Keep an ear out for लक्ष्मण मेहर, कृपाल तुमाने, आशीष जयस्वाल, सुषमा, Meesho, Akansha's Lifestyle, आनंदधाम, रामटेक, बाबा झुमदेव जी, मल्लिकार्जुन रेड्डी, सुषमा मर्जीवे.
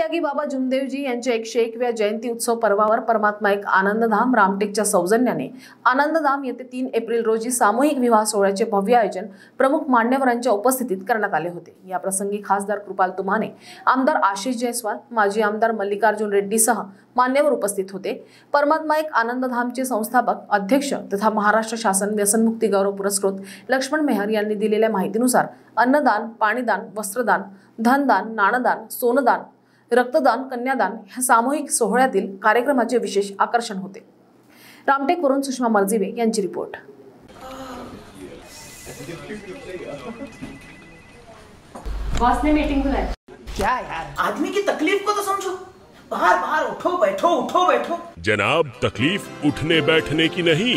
महात्यागी बाबा झुमदेव जी यांच्या 101व्या जयंती उत्सव पर्वावर परमात्मा एक आनंदधाम रामटेकच्या सौजन्याने आनंदधाम येथे 3 एप्रिल रोजी सामूहिक विवाह सोहळ्याचे भव्य आयोजन प्रमुख मान्यवरांच्या उपस्थितीत करण्यात आले होते। या प्रसंगी खासदार कृपाल तुमाने, आमदार आशीष जयस्वाल, माजी आमदार मल्लिकार्जुन रेड्डी सह मान्यवर उपस्थित होते। परमात्मा एक आनंदधामचे संस्थापक अध्यक्ष तथा महाराष्ट्र शासन व्यसनमुक्ती गौरव पुरस्कृत लक्ष्मण मेहर यांनी दिलेल्या माहितीनुसार अन्नदान, पाणीदान, वस्त्रदान, धनदान, नाणदान, सोनदान, रक्तदान, कन्यादान ह्या सामूहिक सोहळ्यातील कार्यक्रमाचे विशेष आकर्षण होते। रामटेक वरून सुषमा मर्जीवे यांची रिपोर्ट। बॉस ने मीटिंग बुलाई। क्या यार, आदमी की तकलीफ को तो समझो। बाहर बाहर उठो बैठो, उठो बैठो। जनाब, तकलीफ उठने बैठने की नहीं,